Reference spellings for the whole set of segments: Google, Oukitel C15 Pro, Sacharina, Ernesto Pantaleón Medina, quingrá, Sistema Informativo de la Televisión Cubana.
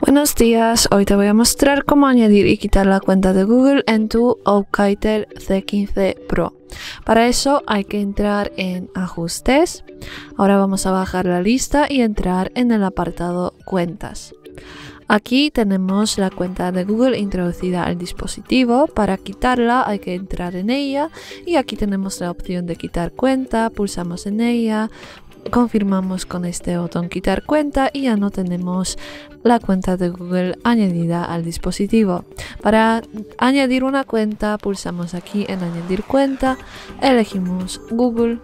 Buenos días, hoy te voy a mostrar cómo añadir y quitar la cuenta de Google en tu Oukitel C15 Pro. Para eso hay que entrar en Ajustes, ahora vamos a bajar la lista y entrar en el apartado Cuentas. Aquí tenemos la cuenta de Google introducida al dispositivo. Para quitarla hay que entrar en ella y aquí tenemos la opción de quitar cuenta, pulsamos en ella, confirmamos con este botón quitar cuenta y ya no tenemos la cuenta de Google añadida al dispositivo. Para añadir una cuenta pulsamos aquí en añadir cuenta, elegimos Google,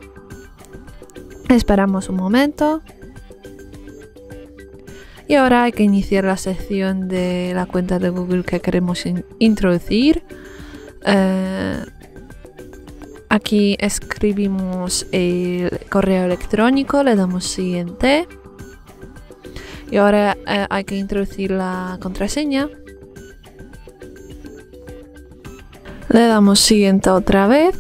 esperamos un momento. Y ahora hay que iniciar la sección de la cuenta de Google que queremos introducir. Aquí escribimos el correo electrónico, le damos siguiente. Y ahora hay que introducir la contraseña. Le damos siguiente otra vez.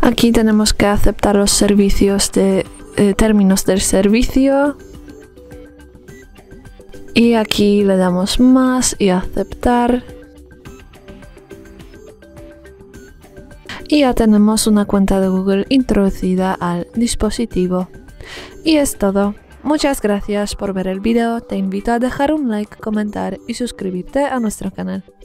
Aquí tenemos que aceptar los servicios de términos del servicio y aquí le damos más y aceptar y ya tenemos una cuenta de Google introducida al dispositivo. Y es todo. Muchas gracias por ver el video, te invito a dejar un like, comentar y suscribirte a nuestro canal.